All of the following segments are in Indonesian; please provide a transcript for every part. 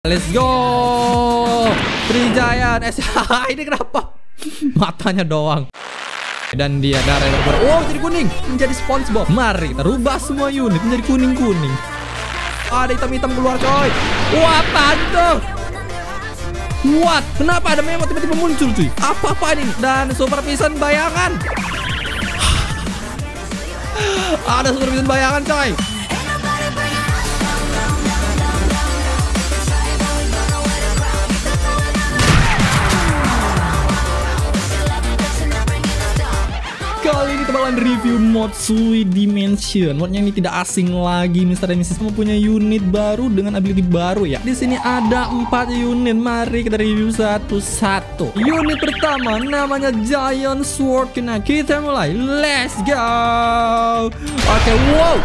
Let's go! Giant ini kenapa? Matanya doang. Dan dia darah yang berubah. Oh, jadi kuning. Menjadi SpongeBob. Mari kita rubah semua unit menjadi kuning-kuning. Ada hitam-hitam keluar, coy. Wah, pantuh. What? Kenapa ada memang tiba-tiba muncul, cuy? Apa-apaan ini? Dan Super Pison bayangan. Ada Super Pison bayangan, coy. Kali ini kita bakalan review mod Shui Dimension. Modnya ini tidak asing lagi. Mr. dan Mrs. mempunyai unit baru dengan ability baru ya. Di sini ada 4 unit. Mari kita review satu-satu. Unit pertama namanya Giant Sword Knight. Kita mulai. Let's go. Oke, wow.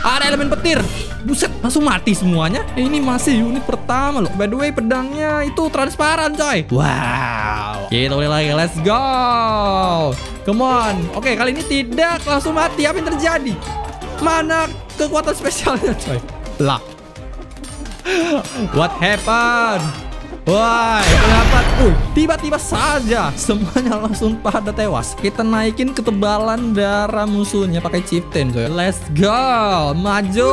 Ada elemen petir. Buset, langsung mati semuanya. Ini masih unit pertama loh. By the way, pedangnya itu transparan, coy. Wow. Kita mulai lagi. Let's go. Come on. Oke, kali ini tidak langsung mati. Apa yang terjadi? Mana kekuatan spesialnya, coy? Lah. What happened? Wah, kenapa? Tiba-tiba saja semuanya langsung pada tewas. Kita naikin ketebalan darah musuhnya pakai chieftain, coy. Let's go. Maju.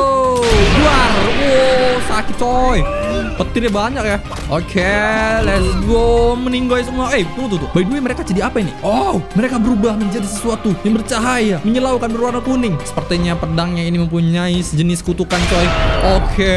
Luar. Oh, sakit, coy. Petirnya banyak ya. Oke, let's go. Meninggoy semua. Tuh. By the way, mereka jadi apa ini? Oh, mereka berubah menjadi sesuatu yang bercahaya, menyilaukan berwarna kuning. Sepertinya pedangnya ini mempunyai sejenis kutukan, coy. Oke,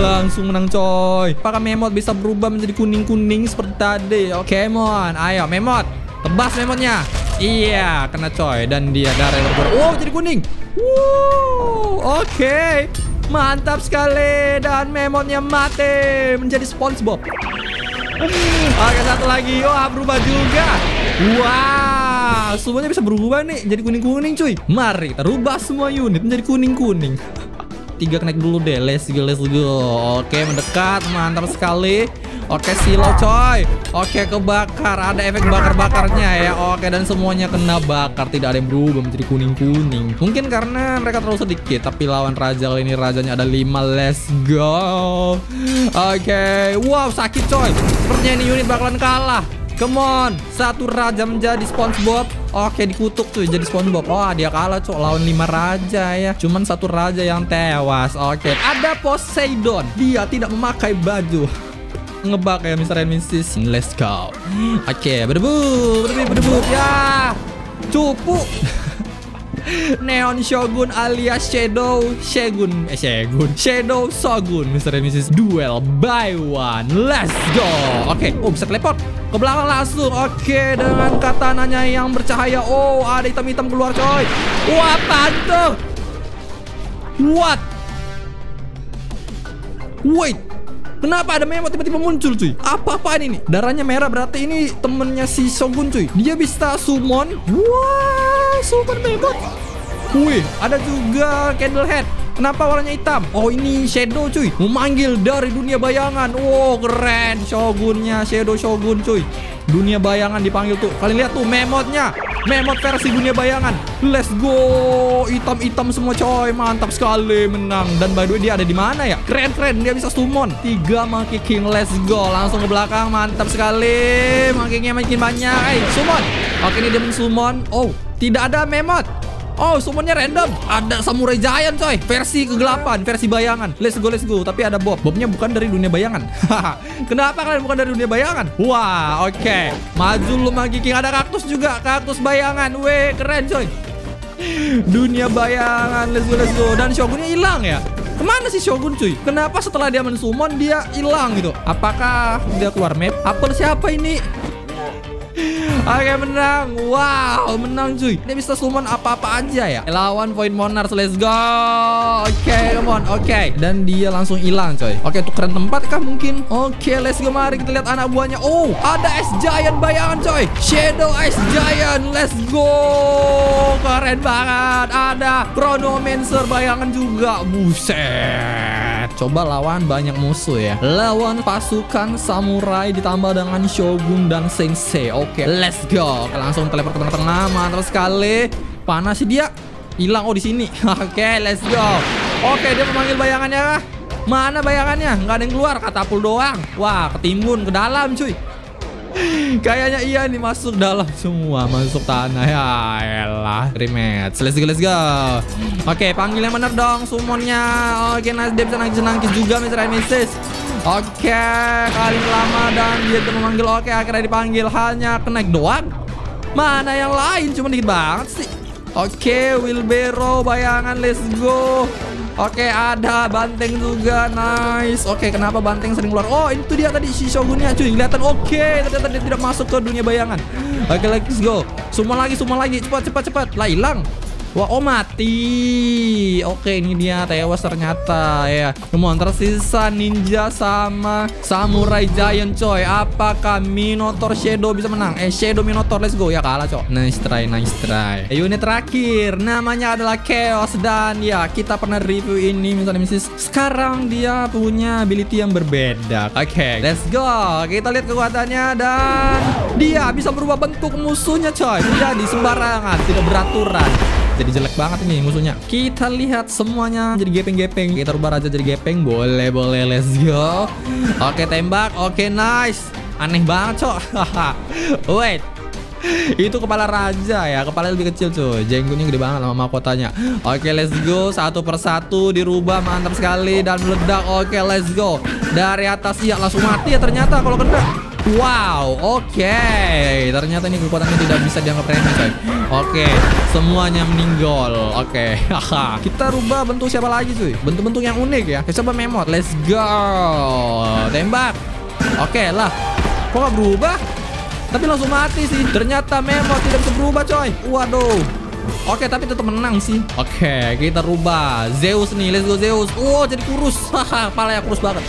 langsung menang, coy. Apakah Memot bisa berubah menjadi kuning-kuning seperti tadi? Oke, Mon, ayo Memot, tebas Memotnya. Iya, kena, coy. Dan dia darah berubah. Oh, jadi kuning. Wow, oke, mantap sekali. Dan Memotnya mati menjadi SpongeBob. Oke, satu lagi. Wah, berubah juga. Wow, semuanya bisa berubah nih jadi kuning-kuning, cuy. Mari kita rubah semua unit menjadi kuning-kuning. 3 connect dulu deh. Let's go, let's go. Oke, mendekat. Mantap sekali. Oke, silau, coy. Oke, kebakar. Ada efek bakar-bakarnya ya. Oke, dan semuanya kena bakar. Tidak ada yang berubah menjadi kuning-kuning. Mungkin karena mereka terlalu sedikit. Tapi lawan raja kali ini rajanya ada 5. Let's go. Oke. Wow, sakit, coy. Sepertinya ini unit bakalan kalah. Come on. Satu raja menjadi SpongeBob. Oke, dikutuk tuh jadi SpongeBob. Oh, dia kalah, cok. Lawan 5 raja ya. Cuman satu raja yang tewas. Oke, ada Poseidon. Dia tidak memakai baju. Ngebak ya, Mr. and Mrs. Let's go. Oke, berdebu. Ya, cupu. Neon Shogun alias Shadow Shogun. Mr. and Mrs. Duel by one. Let's go. Oke, bisa teleport ke belakang langsung. Oke, dengan katananya yang bercahaya. Oh, ada hitam-hitam keluar, coy. Wah, pantuh. What? Wait, kenapa ada Memot tiba-tiba muncul, cuy? Apa-apaan ini? Darahnya merah, berarti ini temennya si Shogun, cuy. Dia bisa summon. Wah, Super Memot. Wih, ada juga Candlehead. Kenapa warnanya hitam? Oh, ini Shadow, cuy. Memanggil dari dunia bayangan. Wow, keren. Shogunnya Shadow Shogun, cuy. Dunia bayangan dipanggil tuh. Kalian lihat tuh Memotnya. Memot versi dunia bayangan. Let's go. Hitam-hitam semua, coy. Mantap sekali, menang. Dan by the way, dia ada di mana ya? Keren-keren, dia bisa summon 3 Monkey King. Let's go. Langsung ke belakang. Mantap sekali. Monkey King makin banyak. Summon. Oke, ini dia men-summon. Oh, tidak ada Memot. Oh, summonnya random. Ada Samurai Giant, coy. Versi kegelapan, versi bayangan. Let's go, let's go. Tapi ada Bob. Bobnya bukan dari dunia bayangan. Kenapa kalian bukan dari dunia bayangan? Wah, oke. Maju lu, Monkey King. Ada kaktus juga. Kaktus bayangan. Weh, keren, coy. Dunia bayangan. Let's go, let's go. Dan Shogunnya hilang ya. Kemana sih Shogun, cuy? Kenapa setelah dia men-summon, dia hilang gitu? Apakah dia keluar map? Apel siapa ini? Oke, menang. Wow, menang, cuy. Dia bisa summon apa-apa aja ya. Lawan Point Monarch. Let's go. Oke, come on. Oke, dan dia langsung hilang, coy. Oke, tukeran tempat kah mungkin? Oke, let's go. Mari kita lihat anak buahnya. Oh, ada Ice Giant bayangan, coy. Shadow Ice Giant. Let's go. Keren banget. Ada Chronomancer bayangan juga. Buset. Coba lawan banyak musuh ya. Lawan pasukan samurai ditambah dengan Shogun dan Sensei. Oke, let's go. Langsung teleport ke tengah-tengah. Mantap sekali. Panas sih dia. Hilang, oh di sini. Oke, let's go. Oke, dia memanggil bayangannya. Mana bayangannya? Nggak ada yang keluar, katapul doang. Wah, ketimbun ke dalam cuy. Kayaknya iya nih, masuk dalam semua, masuk tanah. Ya elah, rematch. Let's go. Oke, panggil yang bener dong summonnya. Oke, nice. Dia bisa nangkis-nangkis juga Mr. Nemesis. Oke, paling lama dan dia memanggil. Oke, akhirnya dipanggil, hanya kenaik doang. Mana yang lain? Cuma dikit banget sih. Oke, wheelbarrow, bayangan, let's go. Oke, ada banteng juga, nice. Oke, kenapa banteng sering keluar? Oh, itu dia tadi si Shogunnya cuy, kelihatan. Oke, ternyata dia tidak masuk ke dunia bayangan. Oke, let's go. Summon lagi, cepat. Lah, hilang. Wah, oh mati. Oke, ini dia tewas ternyata ya. Namun tersisa ninja sama samurai giant coy. Apakah Minotaur Shadow bisa menang? Shadow Minotaur, let's go. Ya kalah coy. Nice try. Unit terakhir namanya adalah Chaos, dan ya kita pernah review ini misalnya misis. Sekarang dia punya ability yang berbeda. Oke, let's go. Kita lihat kekuatannya, dan dia bisa berubah bentuk musuhnya coy. Jadi sembarangan, tidak beraturan. Jadi jelek banget ini musuhnya. Kita lihat semuanya jadi gepeng-gepeng. Kita rubah aja jadi gepeng. Boleh, let's go. Oke, tembak. Oke, nice. Aneh banget, cok. Wait. Itu kepala raja ya, kepala lebih kecil cuy, jenggotnya gede banget sama mahkotanya. Oke, let's go. Satu persatu dirubah, mantap sekali dan meledak. Oke, let's go. Dari atas iya langsung mati ya ternyata kalau kena. Wow, oke. Ternyata ini kekuatannya tidak bisa dianggap remeh coy. Oke, semuanya meninggal. Oke, kita rubah bentuk siapa lagi cuy? Bentuk-bentuk yang unik ya. Kita coba memot, let's go. Tembak. Oke lah. Kok gak berubah? Tapi langsung mati sih. Ternyata memot tidak bisa berubah coy. Waduh. Oke, tapi tetap menang sih. Oke, kita rubah Zeus nih, let's go Zeus. Oh, jadi kurus. Haha, kepalanya kurus banget.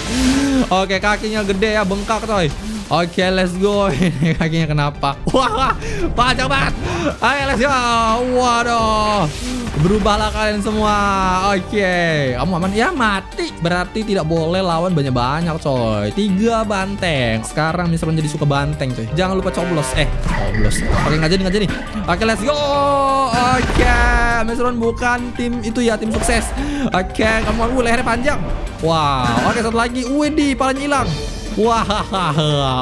Oke, kakinya gede ya, bengkak coy. Oke, let's go. Ini kakinya kenapa? Wah, panjang banget. Oke, let's go. Waduh. Berubahlah kalian semua. Oke, kamu aman ya, mati. Berarti tidak boleh lawan banyak-banyak coy. 3 banteng. Sekarang misalnya jadi suka banteng coy. Jangan lupa coblos. Coblos. Oke, nggak jadi. Oke, let's go. Oke, Mesron bukan tim itu ya, tim sukses. Oke, kamu lehernya panjang. Wah, oke satu lagi. Widih, palanya hilang. Wah,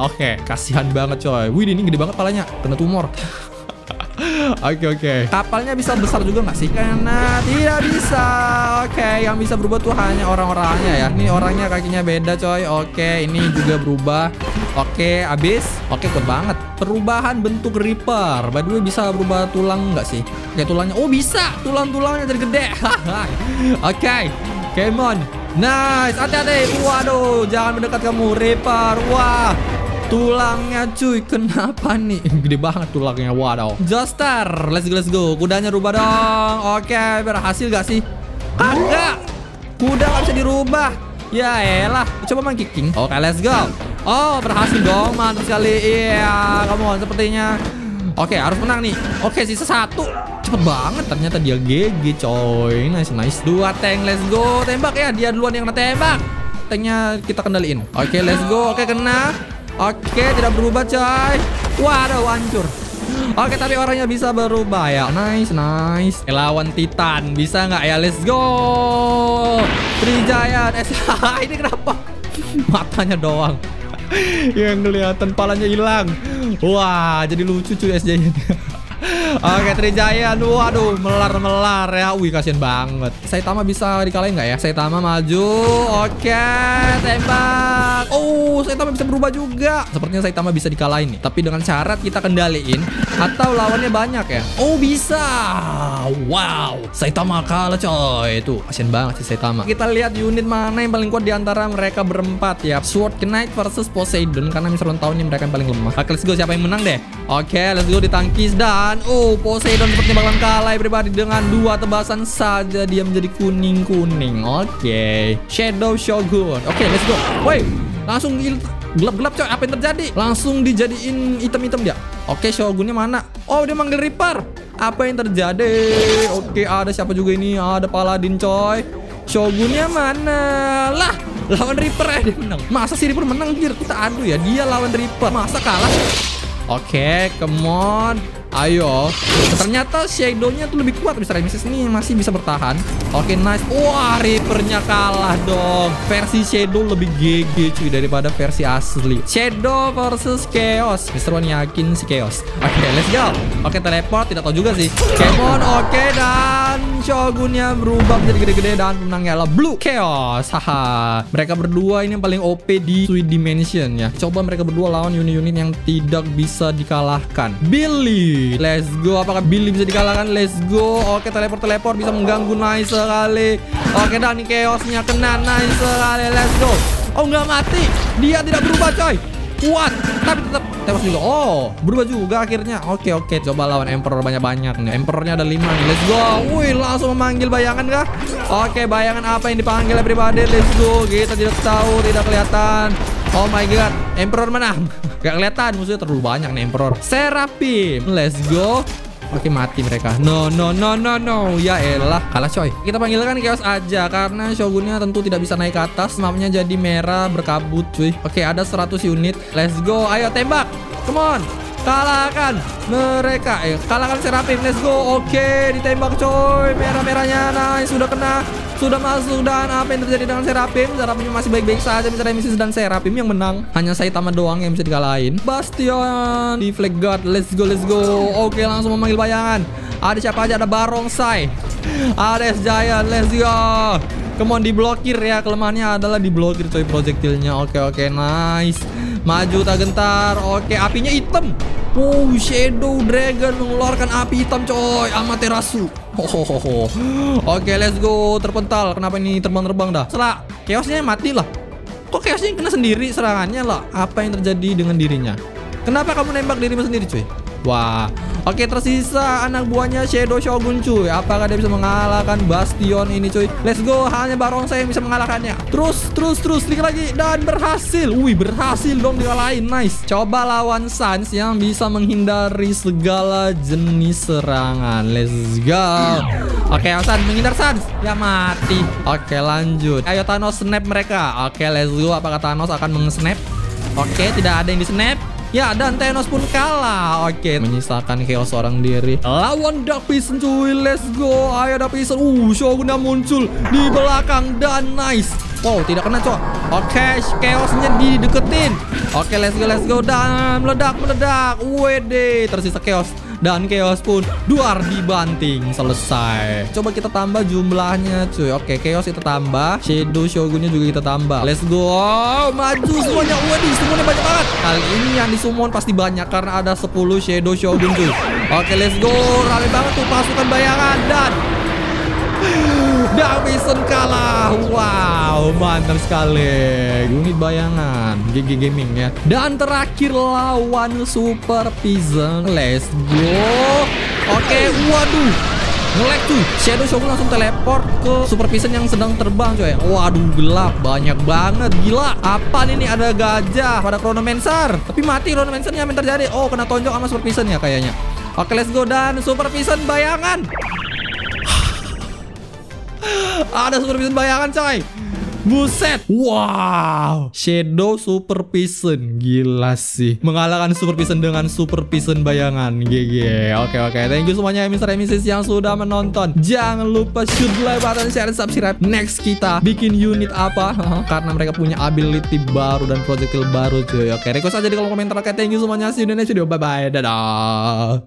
oke, kasihan banget coy. Wih, ini gede banget palanya, kena tumor. Oke. Kapalnya bisa besar juga nggak sih? Karena tidak bisa. Oke, yang bisa berubah tuh hanya orang-orangnya ya. Ini orangnya kakinya beda coy. Oke, ini juga berubah. Oke, abis. Oke, kuat banget. Perubahan bentuk Reaper. By the way, bisa berubah tulang nggak sih? Oke, tulangnya. Oh, bisa. Tulang-tulangnya jadi gede. Oke, come on. Nice, hati-hati. Waduh, jangan mendekat kamu, Reaper. Wah, tulangnya cuy, kenapa nih? Gede banget tulangnya, waduh. Joster, let's go. Kudanya rubah dong. Oke, berhasil gak sih? Kagak. Kuda gak bisa dirubah. Ya elah, coba Monkey King. Oke, let's go. Oh, berhasil dong, mantap sekali. Iya, come on, sepertinya. Oke, harus menang nih. Oke, sisa satu. Cepet banget, ternyata dia GG coy. Nice. 2 tank, let's go. Tembak ya, dia duluan yang kena tembak. Tanknya kita kendaliin. Oke, let's go. Oke, kena. Oke, tidak berubah coy. Waduh, hancur. Oke, tapi orangnya bisa berubah ya. Nice. Lawan Titan, bisa nggak ya? Let's go. Trijaya. Ini kenapa? Matanya doang yang kelihatan, palanya hilang. Wah, jadi lucu cuy SJ-nya. Oke, Trijaya, waduh, melar ya. Wih, kasihan banget. Saitama bisa dikalahin nggak ya? Saitama maju. Oke, tembak. Oh, Saitama bisa berubah juga. Sepertinya Saitama bisa dikalahin nih. Tapi dengan syarat kita kendaliin atau lawannya banyak ya. Oh, bisa. Wow, Saitama kalah coy. Itu kasihan banget sih Saitama. Kita lihat unit mana yang paling kuat di antara mereka berempat ya. Sword Knight versus Poseidon, karena misalnya tahun ini mereka yang paling lemah. Oke, let's go, siapa yang menang deh. Oke, let's go, ditangkis dan Poseidon sepertinya bakalan kalah pribadi. Dengan 2 tebasan saja dia menjadi kuning-kuning. Oke, Shadow Shogun. Oke, let's go. Woi, langsung gelap-gelap coy. Apa yang terjadi? Langsung dijadiin item-item dia. Oke, Shogunnya mana? Oh, dia manggil Reaper. Apa yang terjadi? Oke, ada siapa juga ini? Ada Paladin coy. Shogunnya mana? Lah, lawan Reaper dia menang. Masa si Reaper menang? Kita adu ya, dia lawan Reaper. Masa kalah? Oke, come on. Ayo. Ternyata Shadow-nya tuh lebih kuat. Mr. Nemesis ini masih bisa bertahan. Oke, nice. Wah, Reaper-nya kalah dong. Versi Shadow lebih GG cuy daripada versi asli. Shadow versus Chaos. Mr. One yakin si Chaos. Oke, let's go. Oke, teleport. Tidak tahu juga sih. Kemon, oke. Dan Shogun-nya berubah menjadi gede-gede. Dan menangnya adalah Blue Chaos. Haha. Mereka berdua ini yang paling OP di Shui Dimension ya. Coba mereka berdua lawan unit-unit yang tidak bisa dikalahkan. Billy, let's go. Apakah Billy bisa dikalahkan? Let's go. Oke, teleport-teleport bisa mengganggu, nice sekali. Oke, dan chaosnya kena, nice sekali. Let's go. Oh, nggak mati. Dia tidak berubah coy. Kuat, tapi tetap tewas juga. Oh, berubah juga akhirnya. Oke, oke. Coba lawan Emperor banyak-banyak nih. Emperornya ada 5 nih. Let's go. Wih, langsung memanggil bayangan kah? Oke, bayangan apa yang dipanggil everybody? Let's go. Kita tidak tahu, tidak kelihatan. Oh my god, Emperor menang. Gak kelihatan, musuhnya terlalu banyak nih Emperor. Seraphim, let's go. Oke, mati mereka. No, no, no, no, no. Ya elah, kalah coy. Kita panggilkan Chaos aja, karena Shogunnya tentu tidak bisa naik ke atas. Mapnya jadi merah berkabut cuy. Oke, ada 100 unit. Let's go, ayo tembak. Come on, kalahkan mereka. Ayo, kalahkan Seraphim, let's go. Oke, ditembak coy. Merah-merahnya, nice, sudah kena. Sudah masuk, dan apa yang terjadi dengan Seraphim? Seraphimnya masih baik-baik saja, Mr. Nemesis dan Seraphim yang menang. Hanya Saitama doang yang bisa dikalahin. Bastion di Flag God, let's go, let's go. Oke, langsung memanggil bayangan. Ada siapa aja, ada Barongsai, ada Ice Giant, let's go. Come on, diblokir ya, kelemahannya adalah diblokir coy projektilnya. Oke, oke, nice. Maju tak gentar. Oke, apinya hitam. Oh, Shadow Dragon mengeluarkan api hitam coy. Amaterasu. Hohoho. Oke, let's go. Terpental. Kenapa ini terbang-terbang dah? Setelah Chaosnya mati lah. Kok Chaosnya kena sendiri serangannya lah? Apa yang terjadi dengan dirinya? Kenapa kamu nembak dirimu sendiri cuy? Wah. Oke, tersisa anak buahnya Shadow Shogun cuy. Apakah dia bisa mengalahkan Bastion ini cuy? Let's go. Hanya Barongsai yang bisa mengalahkannya. Terus klik lagi dan berhasil. Wih, berhasil dong dikalahin. Nice. Coba lawan Sans yang bisa menghindari segala jenis serangan. Let's go. Oke, Sans menghindar Sans. Ya mati. Oke, lanjut. Ayo Thanos snap mereka. Oke, let's go. Apakah Thanos akan mengesnap? Oke, tidak ada yang di-snap. Ya, dan Thanos pun kalah. Oke, menyisakan Chaos seorang diri. Lawan Dark Bison cuy, let's go. Ayo Dark Bison. Shogun muncul di belakang dan nice. Wow, tidak kena coy. Oke, Chaosnya dideketin. Oke, let's go. Dan meledak. Wede, tersisa Chaos. Dan Chaos pun duar dibanting. Selesai. Coba kita tambah jumlahnya cuy. Oke, Chaos kita tambah, Shadow Shogunnya juga kita tambah. Let's go. Maju semuanya. Waduh, semuanya banyak banget. Kali ini yang disummon pasti banyak, karena ada 10 Shadow Shogun cuy. Oke, let's go. Rame banget tuh pasukan bayangan. Dan Dark Bison kalah. Wow, mantap sekali. Unit bayangan GG Gaming ya. Dan terakhir lawan Super Pison. Let's go. Oke, waduh, ngelag tuh. Shadow Shogun langsung teleport ke Super Pison yang sedang terbang coy. Waduh, gelap banyak banget. Gila, apa nih? Ada gajah pada Chronomancer. Tapi mati Chronomancer-nya, apa yang terjadi? Oh, kena tonjok sama Super Pison ya kayaknya. Oke, let's go. Dan Super Pison bayangan. Ada Super Pison bayangan coy. Buset. Wow, Shadow Super Pison. Gila sih, mengalahkan Super Pison dengan Super Pison bayangan. GG. Oke. Thank you semuanya Mr. Nemesis yang sudah menonton. Jangan lupa shoot like button, share, dan subscribe. Next kita bikin unit apa? Karena mereka punya ability baru dan projectile baru cuy. Oke, request aja di kolom komentar. Oke, thank you semuanya. See you in the next video. Bye-bye. Dadah.